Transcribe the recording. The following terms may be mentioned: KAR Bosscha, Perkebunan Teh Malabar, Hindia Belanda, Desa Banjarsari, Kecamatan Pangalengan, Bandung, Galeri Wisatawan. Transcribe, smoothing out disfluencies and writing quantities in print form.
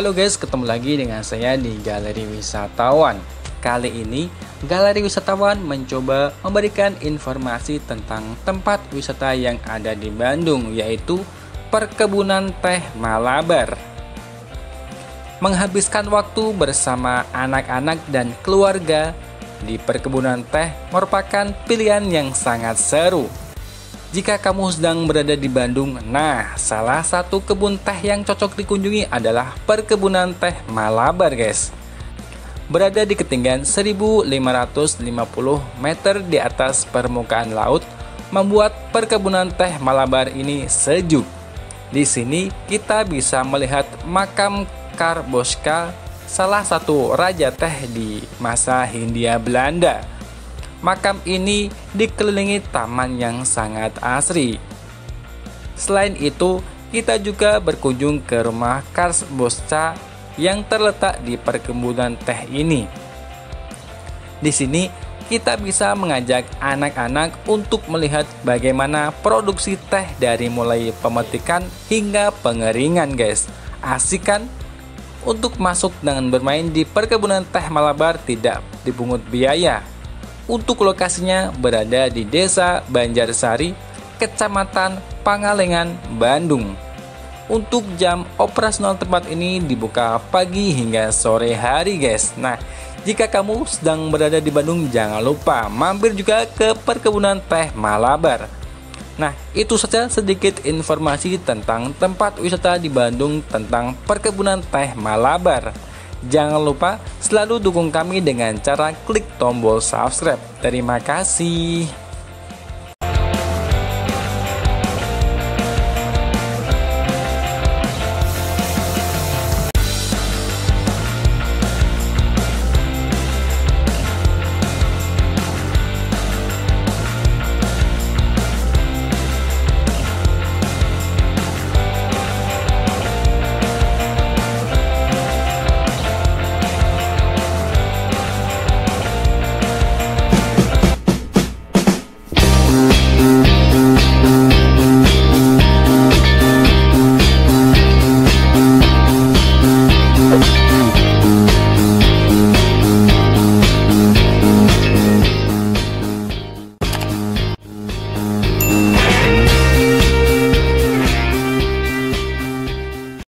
Halo guys, ketemu lagi dengan saya di Galeri Wisatawan. Kali ini Galeri Wisatawan mencoba memberikan informasi tentang tempat wisata yang ada di Bandung, yaitu Perkebunan Teh Malabar. Menghabiskan waktu bersama anak-anak dan keluarga di perkebunan teh merupakan pilihan yang sangat seru. Jika kamu sedang berada di Bandung, nah salah satu kebun teh yang cocok dikunjungi adalah Perkebunan Teh Malabar guys. Berada di ketinggian 1550 meter di atas permukaan laut, membuat Perkebunan Teh Malabar ini sejuk. Di sini kita bisa melihat makam KAR Bosscha, salah satu raja teh di masa Hindia Belanda. Makam ini dikelilingi taman yang sangat asri. Selain itu, kita juga berkunjung ke rumah KAR Bosscha yang terletak di perkebunan teh ini. Di sini kita bisa mengajak anak-anak untuk melihat bagaimana produksi teh dari mulai pemetikan hingga pengeringan guys. Asik kan? Untuk masuk dengan bermain di Perkebunan Teh Malabar tidak dipungut biaya. Untuk lokasinya berada di Desa Banjarsari, Kecamatan Pangalengan, Bandung. Untuk jam operasional tempat ini dibuka pagi hingga sore hari guys. Nah, jika kamu sedang berada di Bandung, jangan lupa mampir juga ke Perkebunan Teh Malabar. Nah, itu saja sedikit informasi tentang tempat wisata di Bandung tentang Perkebunan Teh Malabar. Jangan lupa selalu dukung kami dengan cara klik tombol subscribe. Terima kasih.